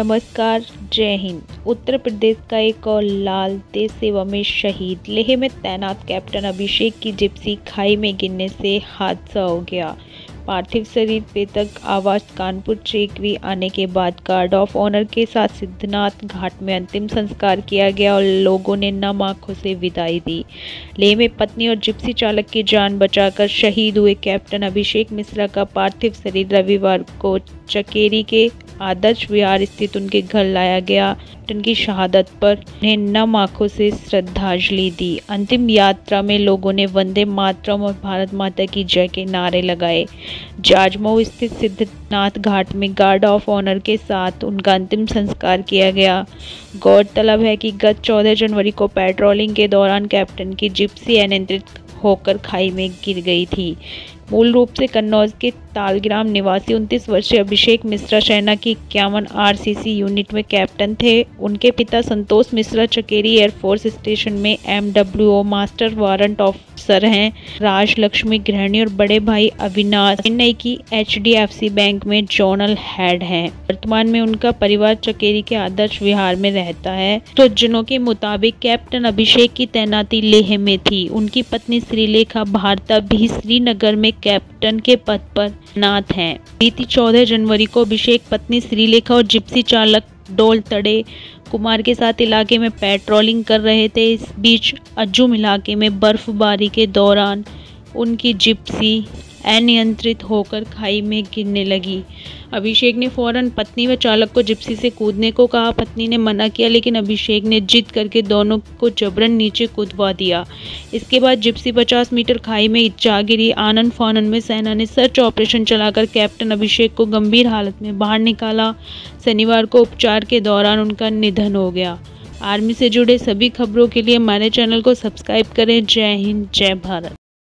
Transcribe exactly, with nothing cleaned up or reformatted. नमस्कार, जय हिंद। उत्तर प्रदेश का एक और लाल देश सेवा में शहीद। लेह में तैनात कैप्टन अभिषेक की जिप्सी खाई में गिरने से हादसा हो गया। पार्थिव शरीर प्रेतक आवास कानपुर चेकरी आने के बाद गार्ड ऑफ ऑनर के साथ सिद्धनाथ घाट में अंतिम संस्कार किया गया और लोगों ने नम आंखों से विदाई दी। लेह में पत्नी और जिप्सी चालक की जान बचाकर शहीद हुए कैप्टन अभिषेक मिश्रा का पार्थिव शरीर रविवार को चकेरी के आदर्श विहार स्थित उनके घर लाया गया। उनकी शहादत पर उन्हें नम आंखों से श्रद्धांजलि दी। अंतिम यात्रा में लोगों ने वंदे मातरम और भारत माता की जय के नारे लगाए। जाजमऊ स्थित सिद्धनाथ घाट में गार्ड ऑफ ऑनर के साथ उनका अंतिम संस्कार किया गया। गौरतलब है कि गत चौदह जनवरी को पेट्रोलिंग के दौरान कैप्टन की जिप्सी अनियंत्रित होकर खाई में गिर गई थी। मूल रूप से कन्नौज के तालग्राम निवासी उनतीस वर्षीय अभिषेक मिश्रा सेना की इक्यावन आरसीसी यूनिट में कैप्टन थे। उनके पिता संतोष मिश्रा चकेरी एयरफोर्स स्टेशन में एमडब्ल्यूओ मास्टर वारंट ऑफिसर हैं। राजलक्ष्मी गृहिणी और बड़े भाई अविनाश चेन्नई की एचडीएफसी बैंक में जोनल हेड हैं। वर्तमान में उनका परिवार चकेरी के आदर्श विहार में रहता है। स्वजनों के मुताबिक कैप्टन अभिषेक की तैनाती लेह में थी। उनकी पत्नी श्रीलेखा भारत भी श्रीनगर में कैप्टन के पद पर तैनात हैं। बीती चौदह जनवरी को अभिषेक पत्नी श्रीलेखा और जिप्सी चालक डोल तड़े कुमार के साथ इलाके में पेट्रोलिंग कर रहे थे। इस बीच अज्जुम इलाके में बर्फबारी के दौरान उनकी जिप्सी अनियंत्रित होकर खाई में गिरने लगी। अभिषेक ने फौरन पत्नी व चालक को जिप्सी से कूदने को कहा। पत्नी ने मना किया, लेकिन अभिषेक ने जिद करके दोनों को जबरन नीचे कूदवा दिया। इसके बाद जिप्सी पचास मीटर खाई में जा गिरी। आनन फानन में सेना ने सर्च ऑपरेशन चलाकर कैप्टन अभिषेक को गंभीर हालत में बाहर निकाला। शनिवार को उपचार के दौरान उनका निधन हो गया। आर्मी से जुड़े सभी खबरों के लिए हमारे चैनल को सब्सक्राइब करें। जय हिंद, जय भारत।